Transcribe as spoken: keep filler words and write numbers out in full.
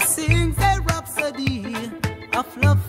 sings a rhapsody of love